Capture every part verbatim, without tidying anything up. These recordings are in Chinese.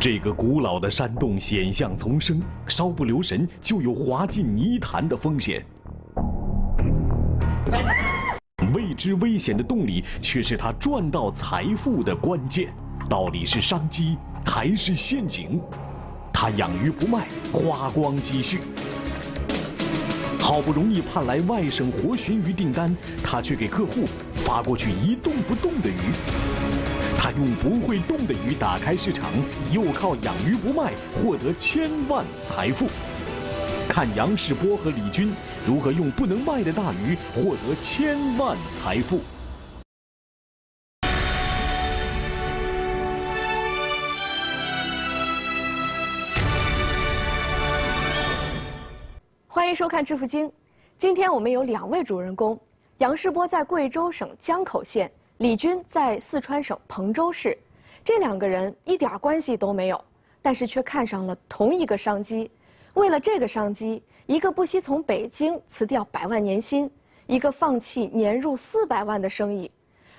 这个古老的山洞险象丛生，稍不留神就有滑进泥潭的风险。未知危险的洞里，却是他赚到财富的关键。到底是商机还是陷阱？他养鱼不卖，花光积蓄。 好不容易盼来外省活鲟鱼订单，他却给客户发过去一动不动的鱼。他用不会动的鱼打开市场，又靠养鱼不卖获得千万财富。看杨世波和李军如何用不能卖的大鱼获得千万财富。 欢迎收看《致富经》，今天我们有两位主人公，杨世波在贵州省江口县，李军在四川省彭州市。这两个人一点关系都没有，但是却看上了同一个商机。为了这个商机，一个不惜从北京辞掉百万年薪，一个放弃年入四百万的生意。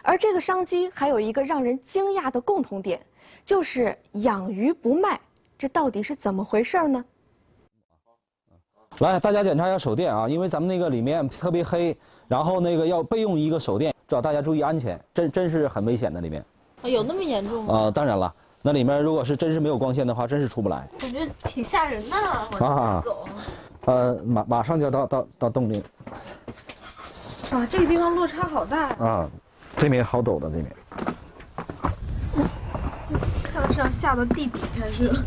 而这个商机还有一个让人惊讶的共同点，就是养鱼不卖，这到底是怎么回事呢？ 来，大家检查一下手电啊，因为咱们那个里面特别黑，然后那个要备用一个手电，主要大家注意安全，真真是很危险的里面。啊，有那么严重吗？啊、呃，当然了，那里面如果是真是没有光线的话，真是出不来。我觉得挺吓人的，我狗。呃，马马上就要到到到洞里。啊，这个地方落差好大。啊，这面好陡的这面。像是要下到地底下去了。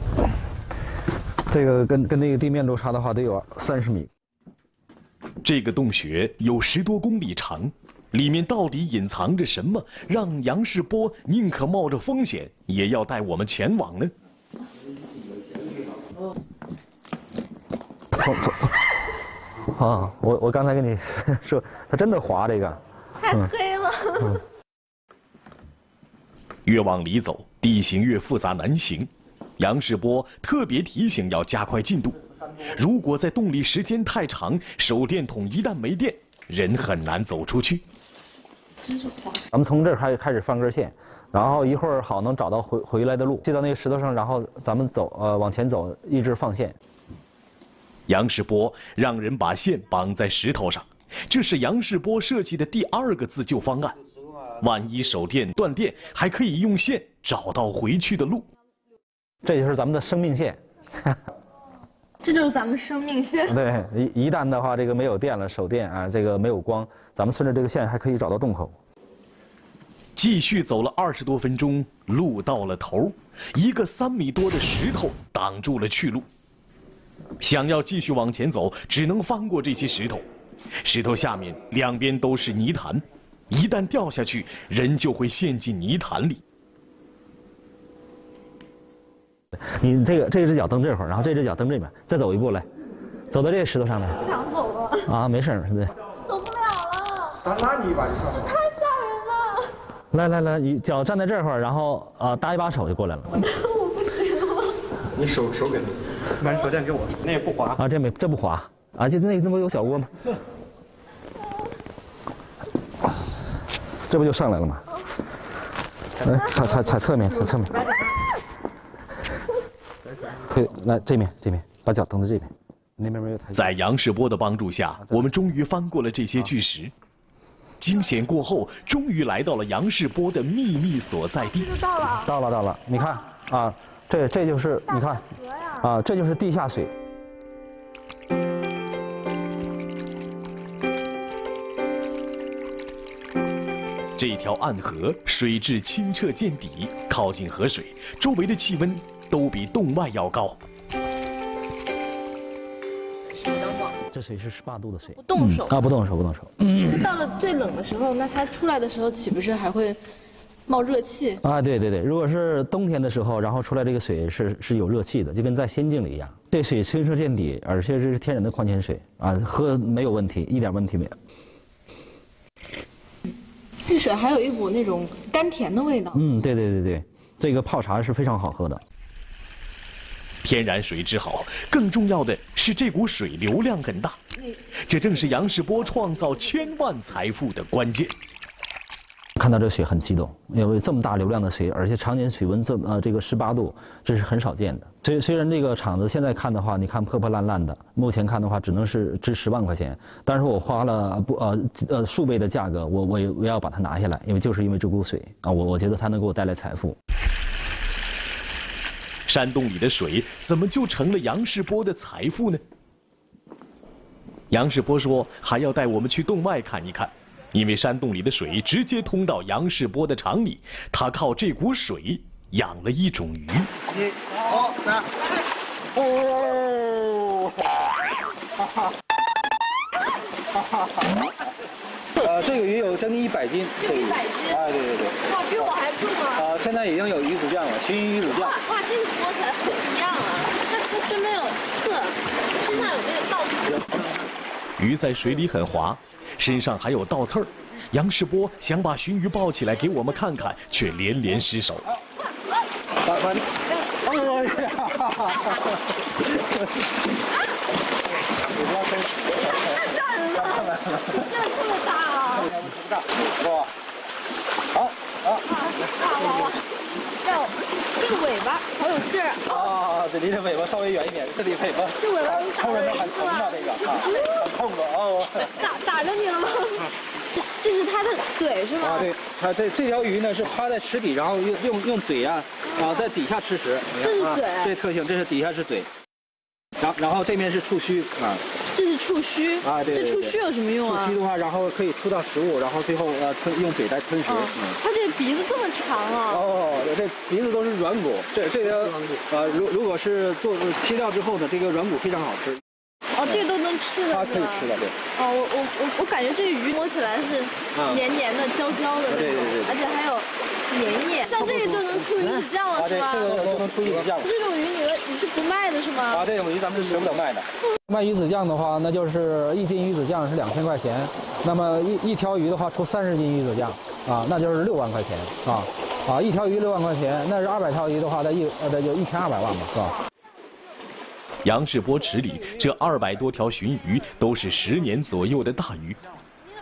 这个跟跟那个地面落差的话，得有三十米。这个洞穴有十多公里长，里面到底隐藏着什么，让杨世波宁可冒着风险也要带我们前往呢？走走。啊，我我刚才跟你说，它真的滑，这个太黑了。嗯嗯、越往里走，地形越复杂难行。 杨世波特别提醒要加快进度，如果在洞里时间太长，手电筒一旦没电，人很难走出去。真是滑！咱们从这儿开开始放根线，然后一会儿好能找到回回来的路，接到那个石头上，然后咱们走呃往前走，一直放线。杨世波让人把线绑在石头上，这是杨世波设计的第二个自救方案。万一手电断电，还可以用线找到回去的路。 这就是咱们的生命线，这就是咱们生命线。对，一一旦的话，这个没有电了，手电啊，这个没有光，咱们顺着这个线还可以找到洞口。继续走了二十多分钟，路到了头，一个三米多的石头挡住了去路。想要继续往前走，只能翻过这些石头。石头下面两边都是泥潭，一旦掉下去，人就会陷进泥潭里。 你这个这只脚蹬这会儿，然后这只脚蹬这边，再走一步来，走到这个石头上来。不想走了。啊，没事儿，对。走不了了。咱拉你一把就上。这太吓人了。来来来，你脚站在这块儿，然后啊、呃、搭一把手就过来了。我不行了。你手手给你，把手电给我，那也不滑。啊，这没这不滑啊，就那那不有小窝吗？是。这不就上来了吗？哎，踩踩踩侧面，踩侧面。 对，来这面，这面，把脚蹬到这边，那边没有台。在杨世波的帮助下，我们终于翻过了这些巨石。惊险过后，终于来到了杨世波的秘密所在地。到了，到了，到了！你看啊，这这就是你看啊，这就是地下水。这条暗河水质清澈见底，靠近河水，周围的气温 都比洞外要高。这水是十八度的水，不动手、嗯、啊，不动手，不动手。嗯、到了最冷的时候，那它出来的时候岂不是还会冒热气？啊，对对对，如果是冬天的时候，然后出来这个水是是有热气的，就跟在仙境里一样。这水清澈见底，而且这是天然的矿泉水啊，喝没有问题，一点问题没有。这水还有一股那种甘甜的味道。嗯，对对对对，这个泡茶是非常好喝的。 天然水质好，更重要的是这股水流量很大，这正是杨世波创造千万财富的关键。看到这血很激动，因为这么大流量的血，而且常年水温这么呃这个十八度，这是很少见的。虽虽然这个厂子现在看的话，你看破破烂烂的，目前看的话只能是值十万块钱，但是我花了不呃呃数倍的价格，我我我要把它拿下来，因为就是因为这股水啊，我我觉得它能给我带来财富。山洞里的水怎么就成了杨世波的财富呢？杨世波说还要带我们去洞外看一看。 因为山洞里的水直接通到杨世波的厂里，他靠这股水养了一种鱼。一、二、三，哦，哈哈，哈哈，呃，这个鱼有将近一百斤，这一百斤，哎，对对对，哇，比我还重啊！啊，现在已经有鱼子酱了，熏鱼子酱。哇，这个锅才不一样啊！它它身边有刺，身上有那个倒刺。鱼在水里很滑。 身上还有倒刺儿，杨世波想把鲟鱼抱起来给我们看看，却连连失手。这个尾巴好有劲儿啊！对，离这尾巴稍微远一点，这里尾巴。这尾巴后面很疼的，这个啊，很痛的哦。打打着你了吗？这是它的嘴是吗？啊，对，它这这条鱼呢是趴在池底，然后用用用嘴啊啊在底下吃食。这是嘴。这特性，这是底下是嘴，然然后这面是触须啊。这是触须啊，对。这触须有什么用啊？触须的话，然后可以触到食物，然后最后呃吞用嘴来吞食。它这鼻子这么长啊！哦。 这鼻子都是软骨，这这个呃，如如果是做切掉之后呢，这个软骨非常好吃。哦，这个都能吃的。它可以吃的，对。哦，我我我我感觉这鱼摸起来是黏黏的、焦焦的，对对对，而且还有粘液。像这个就能出鱼子酱了，是吧？这个就能出鱼子酱。这种鱼你们你是不卖的是吗？啊，这种鱼咱们是舍不得卖的。卖鱼子酱的话，那就是一斤鱼子酱是两千块钱，那么一一条鱼的话出三十斤鱼子酱啊，那就是六万块钱啊。 啊，一条鱼六万块钱，那是二百条鱼的话，那一呃，就一千二百万吧，是吧？杨世波池里这二百多条鲟鱼都是十年左右的大鱼，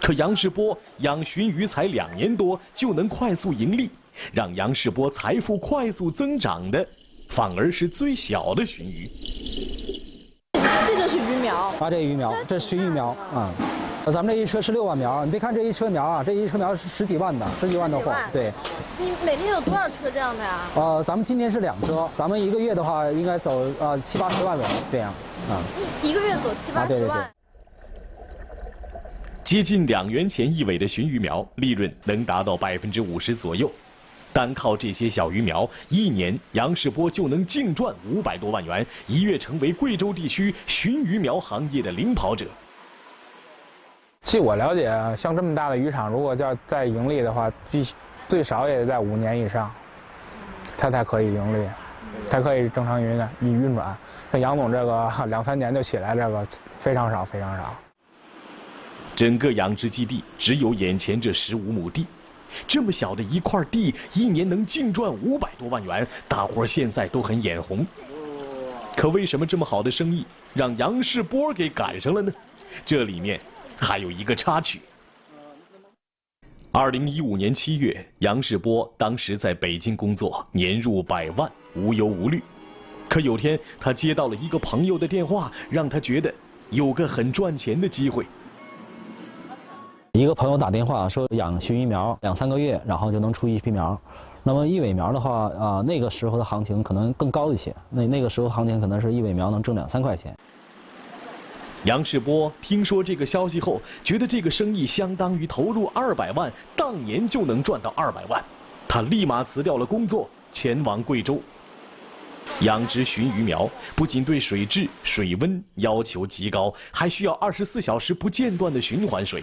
可杨世波养鲟鱼才两年多就能快速盈利，让杨世波财富快速增长的，反而是最小的鲟鱼。这就是鱼苗啊，这鱼苗，这鲟鱼苗啊。嗯 咱们这一车是六万苗，你别看这一车苗啊，这一车苗是十几万的，十几万的货。对，你每天有多少车这样的呀、啊？呃，咱们今天是两车，咱们一个月的话应该走呃七八十万左右这样啊。一、嗯、一个月走七八十万。啊、对对对接近两元钱一尾的鲟鱼苗，利润能达到百分之五十左右。单靠这些小鱼苗，一年杨世波就能净赚五百多万元，一跃成为贵州地区鲟鱼苗行业的领跑者。 据我了解，像这么大的渔场，如果要再盈利的话，必须最少也得在五年以上，它才可以盈利，才可以正常运转。运转，像杨总这个两三年就起来，这个非常少，非常少。整个养殖基地只有眼前这十五亩地，这么小的一块地，一年能净赚五百多万元，大伙儿现在都很眼红。可为什么这么好的生意让杨世波给赶上了呢？这里面。 还有一个插曲。二零一五年七月，杨世波当时在北京工作，年入百万，无忧无虑。可有天，他接到了一个朋友的电话，让他觉得有个很赚钱的机会。一个朋友打电话说，养鲟鱼苗两三个月，然后就能出一批苗。那么一尾苗的话，啊、呃，那个时候的行情可能更高一些。那那个时候行情可能是一尾苗能挣两三块钱。 杨世波听说这个消息后，觉得这个生意相当于投入二百万，当年就能赚到二百万。他立马辞掉了工作，前往贵州。养殖鲟鱼苗不仅对水质、水温要求极高，还需要二十四小时不间断的循环水。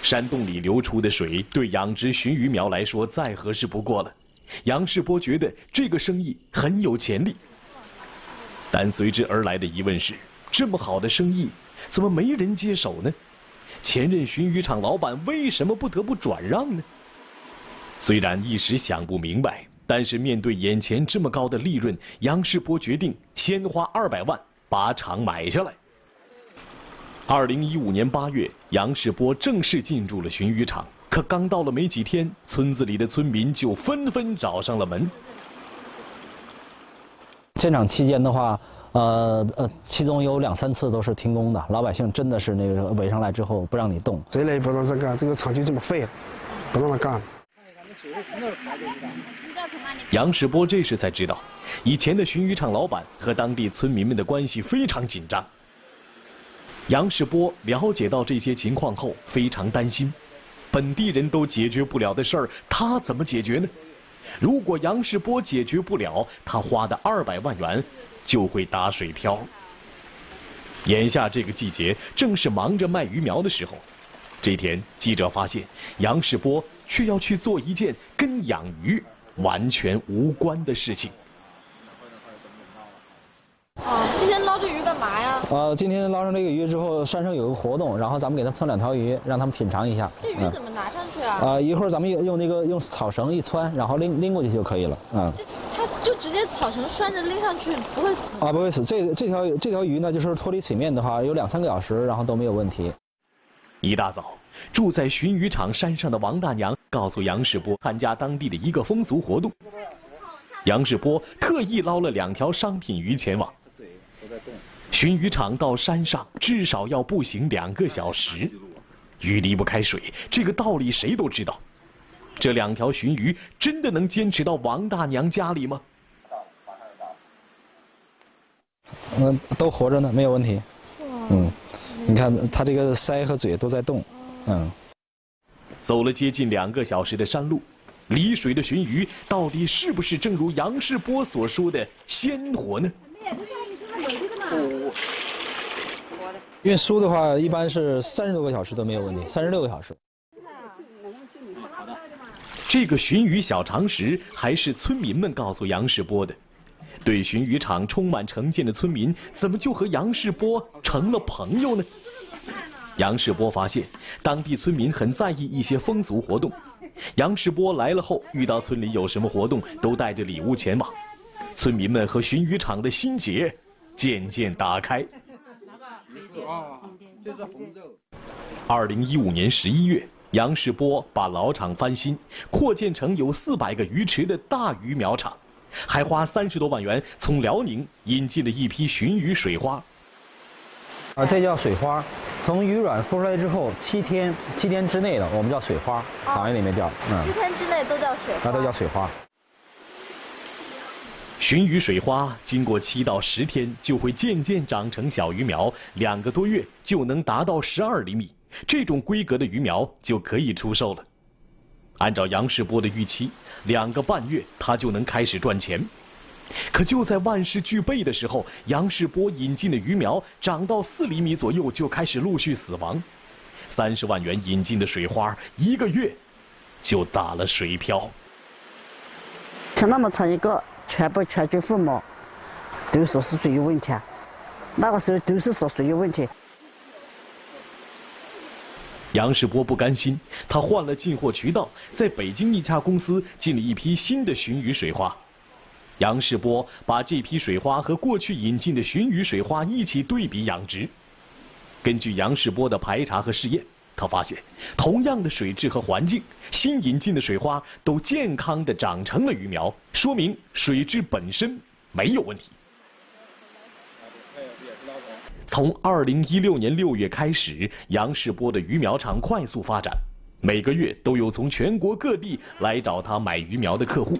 山洞里流出的水对养殖鲟鱼苗来说再合适不过了。杨世波觉得这个生意很有潜力，但随之而来的疑问是。 这么好的生意，怎么没人接手呢？前任鲟鱼场老板为什么不得不转让呢？虽然一时想不明白，但是面对眼前这么高的利润，杨世波决定先花二百万把厂买下来。二零一五年八月，杨世波正式进驻了鲟鱼场，可刚到了没几天，村子里的村民就纷纷找上了门。建厂期间的话，呃呃，其中有两三次都是停工的，老百姓真的是那个围上来之后不让你动，谁来也不让他干，这个厂就这么废了，不让他干了。杨世波这时才知道，以前的鲟鱼场老板和当地村民们的关系非常紧张。 杨世波了解到这些情况后，非常担心，本地人都解决不了的事儿，他怎么解决呢？如果杨世波解决不了，他花的二百万元就会打水漂。眼下这个季节正是忙着卖鱼苗的时候，这天记者发现杨世波却要去做一件跟养鱼完全无关的事情。 啊，今天捞这鱼干嘛呀？呃，今天捞上这个鱼之后，山上有个活动，然后咱们给他们送两条鱼，让他们品尝一下。这鱼怎么拿上去啊？啊、呃，一会儿咱们用用那个用草绳一穿，然后拎拎过去就可以了。啊、嗯，这它就直接草绳拴着拎上去，不会死啊？不会死。这这条这条鱼呢，就是脱离水面的话，有两三个小时，然后都没有问题。一大早，住在鲟鱼场山上的王大娘告诉杨世波，参加当地的一个风俗活动。杨世波特意捞了两条商品鱼前往。 鲟鱼场到山上至少要步行两个小时，鱼离不开水，这个道理谁都知道。这两条鲟鱼真的能坚持到王大娘家里吗？嗯，都活着呢，没有问题。嗯，你看它这个腮和嘴都在动。嗯，走了接近两个小时的山路，离水的鲟鱼到底是不是正如杨世波所说的鲜活呢？ 运输的话，一般是三十多个小时都没有问题，三十六个小时。这个鲟鱼小常识还是村民们告诉杨世波的。对鲟鱼场充满成见的村民，怎么就和杨世波成了朋友呢？杨世波发现，当地村民很在意一些风俗活动。杨世波来了后，遇到村里有什么活动，都带着礼物前往。村民们和鲟鱼场的心结。 渐渐打开。二零一五年十一月，杨世波把老厂翻新，扩建成有四百个鱼池的大鱼苗场，还花三十多万元从辽宁引进了一批鲟鱼水花。啊，这叫水花，从鱼卵孵出来之后七天，七天之内的我们叫水花，行业里面叫。嗯，七天之内都叫水花。啊，都叫水花。 鲟鱼水花经过七到十天就会渐渐长成小鱼苗，两个多月就能达到十二厘米，这种规格的鱼苗就可以出售了。按照杨世波的预期，两个半月他就能开始赚钱。可就在万事俱备的时候，杨世波引进的鱼苗长到四厘米左右就开始陆续死亡，三十万元引进的水花一个月就打了水漂，就那么长一个。 全部全军覆没，都说是水有问题，那个时候都是说水有问题。杨世波不甘心，他换了进货渠道，在北京一家公司进了一批新的鲟鱼水花。杨世波把这批水花和过去引进的鲟鱼水花一起对比养殖。根据杨世波的排查和试验，他发现同样的水质和环境，新引进的水花都健康地长成了鱼苗。 说明水质本身没有问题。从二零一六年六月开始，杨世波的鱼苗场快速发展，每个月都有从全国各地来找他买鱼苗的客户。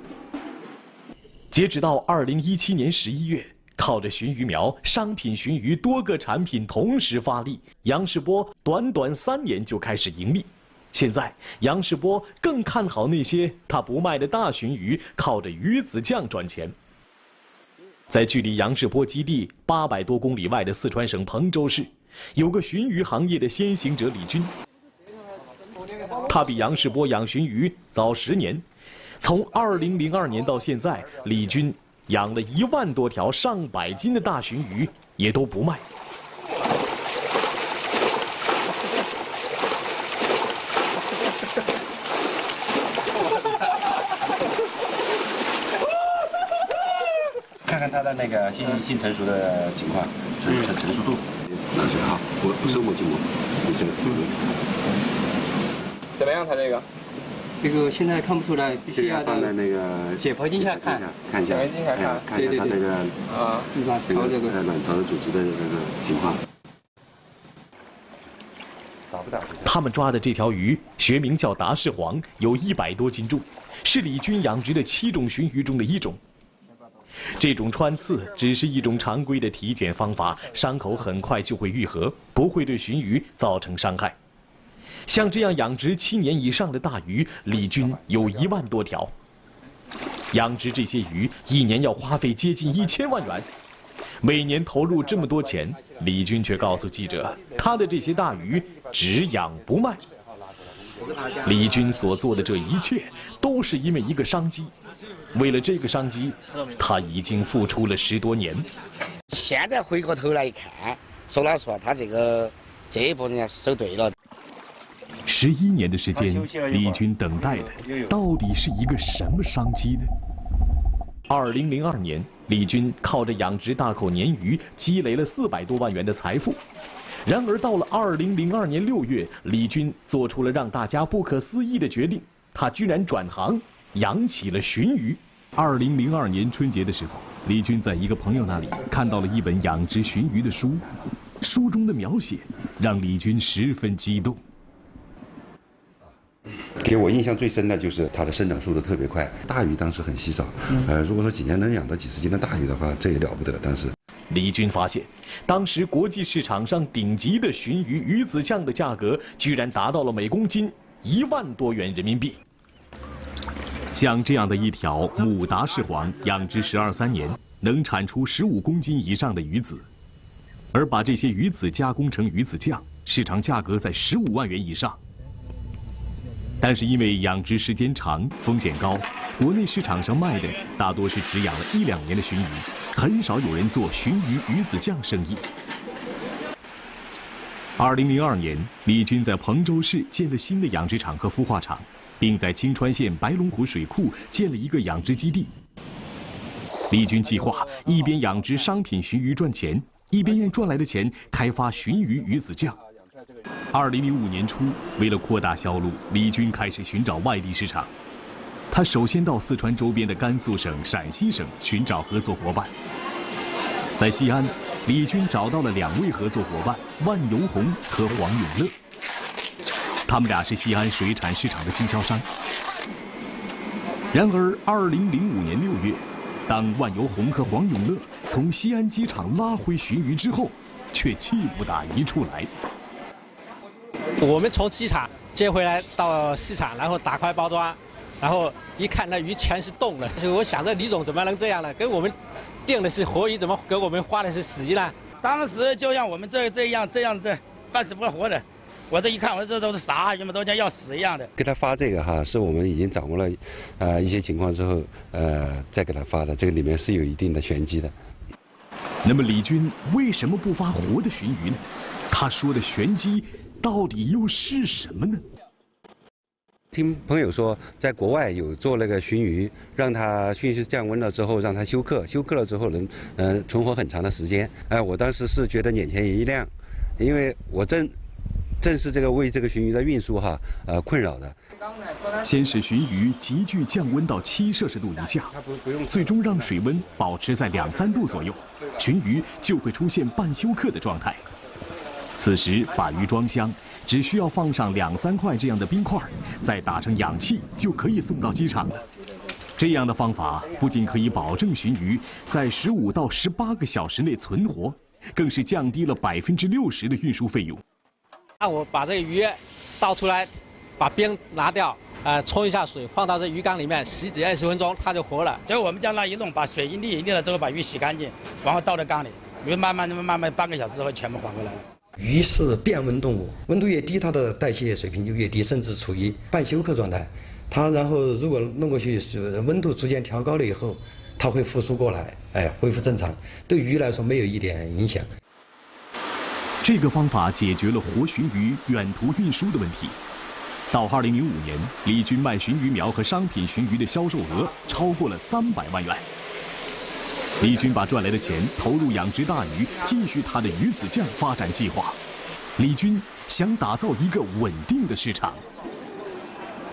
截止到二零一七年十一月，靠着鲟鱼苗、商品鲟鱼多个产品同时发力，杨世波短短三年就开始盈利。 现在，杨世波更看好那些他不卖的大鲟鱼，靠着鱼子酱赚钱。在距离杨世波基地八百多公里外的四川省彭州市，有个鲟鱼行业的先行者李军。他比杨世波养鲟鱼早十年，从二零零二年到现在，李军养了一万多条上百斤的大鲟鱼，也都不卖。 看它的那个新新成熟的情况，成成成熟度，拿水哈，我不收我就我，你这个。怎么样？它这个？这个现在看不出来，必须要放在那个解剖镜下看，看一下，解剖镜下看，看一下它这个啊，卵巢这个卵巢的组织的这个情况。打不打？他们抓的这条鱼学名叫达氏黄，有一百多斤重，是李军养殖的七种鲟鱼中的一种。 这种穿刺只是一种常规的体检方法，伤口很快就会愈合，不会对鲟鱼造成伤害。像这样养殖七年以上的大鱼，李军有一万多条。养殖这些鱼，一年要花费接近一千万元。每年投入这么多钱，李军却告诉记者，他的这些大鱼只养不卖。李军所做的这一切，都是因为一个商机。 为了这个商机，他已经付出了十多年。现在回过头来一看，说老实话，他这个这一步人家走对了。十一年的时间，李军等待的到底是一个什么商机呢？二零零二年，李军靠着养殖大口鲶鱼积累了四百多万元的财富。然而，到了二零零二年六月，李军做出了让大家不可思议的决定，他居然转行。 养起了鲟鱼。二零零二年春节的时候，李军在一个朋友那里看到了一本养殖鲟鱼的书，书中的描写让李军十分激动。给我印象最深的就是它的生长速度特别快，大鱼当时很稀少，呃，如果说几年能养到几十斤的大鱼的话，这也了不得。但是，李军发现，当时国际市场上顶级的鲟鱼鱼子酱的价格居然达到了每公斤一万多元人民币。 像这样的一条母达氏黄，养殖十二三年，能产出十五公斤以上的鱼子，而把这些鱼子加工成鱼子酱，市场价格在十五万元以上。但是因为养殖时间长，风险高，国内市场上卖的大多是只养了一两年的鲟鱼，很少有人做鲟鱼鱼子酱生意。二零零二年，李军在彭州市建了新的养殖场和孵化场。 并在青川县白龙湖水库建了一个养殖基地。李军计划一边养殖商品鲟鱼赚钱，一边用赚来的钱开发鲟鱼鱼子酱。二零零五年初，为了扩大销路，李军开始寻找外地市场。他首先到四川周边的甘肃省、陕西省寻找合作伙伴。在西安，李军找到了两位合作伙伴万由红和黄永乐。 他们俩是西安水产市场的经销商。然而，二零零五年六月，当万由红和黄永乐从西安机场拉回鲟鱼之后，却气不打一处来。我们从机场接回来到市场，然后打开包装，然后一看那鱼全是冻的，就我想着李总怎么能这样呢？给我们订的是活鱼，怎么给我们发的是死鱼呢？当时就让我们这这样这样这半死不活的。 我这一看，我这都是啥鱼嘛，都像要死一样的。给他发这个哈，是我们已经掌握了，呃，一些情况之后，呃，再给他发的。这个里面是有一定的玄机的。那么李军为什么不发活的鲟鱼呢？他说的玄机到底又是什么呢？听朋友说，在国外有做那个鲟鱼，让它迅速降温了之后，让它休克，休克了之后能，呃，存活很长的时间。哎、呃，我当时是觉得眼前一亮，因为我正。 正是这个为这个鲟鱼的运输哈呃困扰的。先是鲟鱼急剧降温到七摄氏度以下，最终让水温保持在两三度左右，鲟鱼就会出现半休克的状态。此时把鱼装箱，只需要放上两三块这样的冰块，再打成氧气就可以送到机场了。这样的方法不仅可以保证鲟鱼在十五到十八个小时内存活，更是降低了百分之六十的运输费用。 那我把这个鱼倒出来，把冰拿掉，呃，冲一下水，放到这鱼缸里面，十几二十分钟它就活了。结果我们将那一弄，把水一沥一沥了之后，把鱼洗干净，然后倒到缸里，鱼慢慢慢慢半个小时之后全部缓过来了。鱼是变温动物，温度越低，它的代谢水平就越低，甚至处于半休克状态。它然后如果弄过去，温度逐渐调高了以后，它会复苏过来，哎，恢复正常。对鱼来说没有一点影响。 这个方法解决了活鲟鱼远途运输的问题。到二零零五年，李军卖鲟鱼苗和商品鲟鱼的销售额超过了三百万元。李军把赚来的钱投入养殖大鱼，继续他的鱼子酱发展计划。李军想打造一个稳定的市场。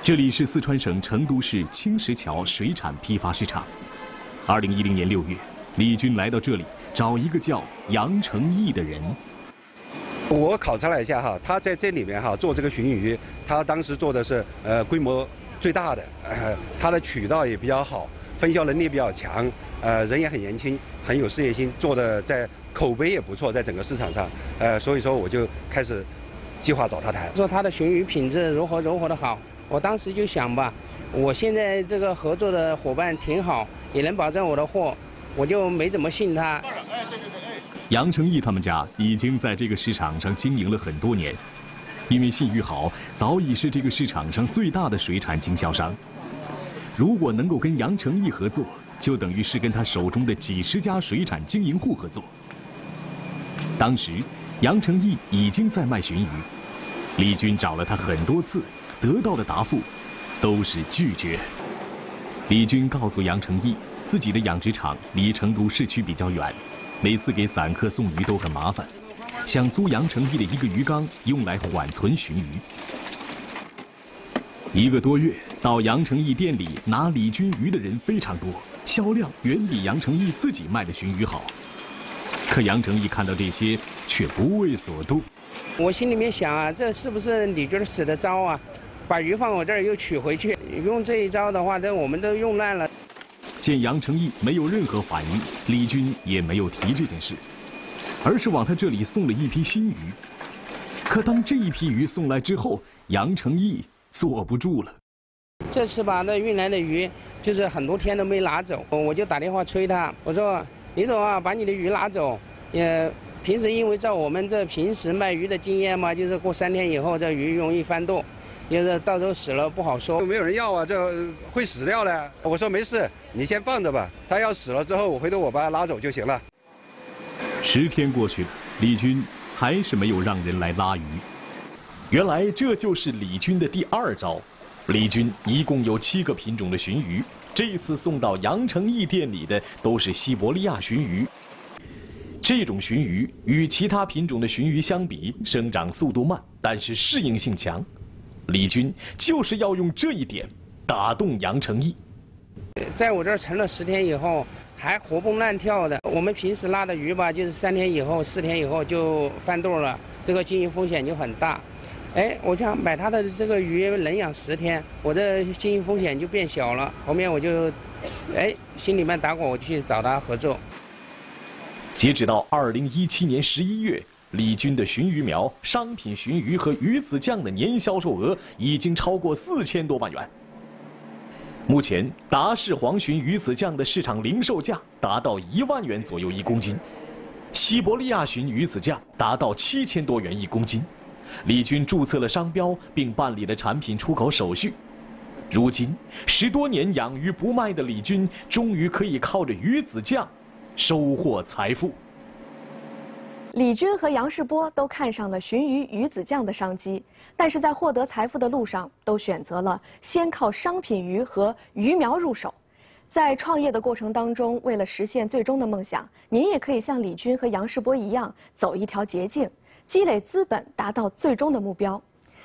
这里是四川省成都市青石桥水产批发市场。二零一零年六月，李军来到这里找一个叫杨成义的人。我考察了一下哈，他在这里面哈做这个鲟鱼，他当时做的是呃规模最大的，呃，他的渠道也比较好，分销能力比较强，呃，人也很年轻，很有事业心，做的在口碑也不错，在整个市场上，呃，所以说我就开始计划找他谈，说他的鲟鱼品质如何如何的好。 我当时就想吧，我现在这个合作的伙伴挺好，也能保证我的货，我就没怎么信他。杨成义他们家已经在这个市场上经营了很多年，因为信誉好，早已是这个市场上最大的水产经销商。如果能够跟杨成义合作，就等于是跟他手中的几十家水产经营户合作。当时，杨成义已经在卖鲟鱼，李军找了他很多次。 得到的答复都是拒绝。李军告诉杨成义，自己的养殖场离成都市区比较远，每次给散客送鱼都很麻烦，想租杨成义的一个鱼缸用来缓存鲟鱼。一个多月到杨成义店里拿李军鱼的人非常多，销量远比杨成义自己卖的鲟鱼好。可杨成义看到这些却不为所动。我心里面想啊，这是不是李军使的招啊？ 把鱼放我这儿又取回去，用这一招的话，这我们都用烂了。见杨成义没有任何反应，李军也没有提这件事，而是往他这里送了一批新鱼。可当这一批鱼送来之后，杨成义坐不住了。这次吧，那运来的鱼就是很多天都没拿走，我就打电话催他，我说：“李总啊，把你的鱼拿走。”也平时因为照我们这平时卖鱼的经验嘛，就是过三天以后这鱼容易翻动。 就是到时候死了不好说，没有人要啊，这会死掉的。我说没事，你先放着吧。他要死了之后，我回头我把他拉走就行了。十天过去了，李军还是没有让人来拉鱼。原来这就是李军的第二招。李军一共有七个品种的鲟鱼，这次送到杨成义店里的都是西伯利亚鲟鱼。这种鲟鱼与其他品种的鲟鱼相比，生长速度慢，但是适应性强。 李军就是要用这一点打动杨成义。在我这儿沉了十天以后，还活蹦乱跳的。我们平时拉的鱼吧，就是三天以后、四天以后就翻肚了，这个经营风险就很大。哎，我想买他的这个鱼能养十天，我的经营风险就变小了。后面我就，哎，心里面打鼓，我去找他合作。截止到二零一七年十一月。 李军的鲟鱼苗、商品鲟鱼和鱼子酱的年销售额已经超过四千多万元。目前，达氏黄鲟鱼子酱的市场零售价达到一万元左右一公斤，西伯利亚鲟鱼子酱达到七千多元一公斤。李军注册了商标，并办理了产品出口手续。如今，十多年养鱼不卖的李军，终于可以靠着鱼子酱收获财富。 李军和杨世波都看上了鲟鱼鱼子酱的商机，但是在获得财富的路上，都选择了先靠商品鱼和鱼苗入手。在创业的过程当中，为了实现最终的梦想，您也可以像李军和杨世波一样，走一条捷径，积累资本，达到最终的目标。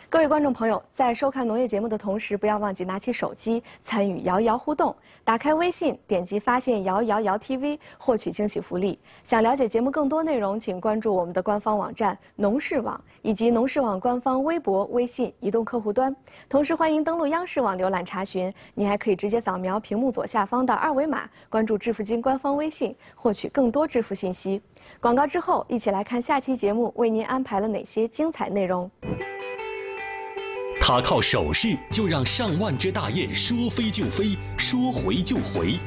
各位观众朋友，在收看农业节目的同时，不要忘记拿起手机参与摇一摇互动。 打开微信，点击“发现摇摇摇 T V” 获取惊喜福利。想了解节目更多内容，请关注我们的官方网站农视网以及农视网官方微博、微信、移动客户端。同时，欢迎登录央视网浏览查询。您还可以直接扫描屏幕左下方的二维码，关注致富经官方微信，获取更多致富信息。广告之后，一起来看下期节目为您安排了哪些精彩内容。 他靠手势就让上万只大雁说飞就飞，说回就回。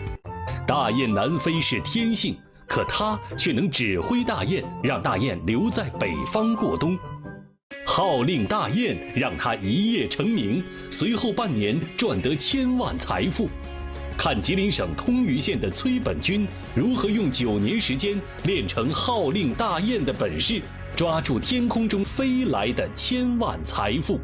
大雁南飞是天性，可他却能指挥大雁，让大雁留在北方过冬。号令大雁让他一夜成名，随后半年赚得千万财富。看吉林省通榆县的崔本军如何用九年时间练成号令大雁的本事，抓住天空中飞来的千万财富。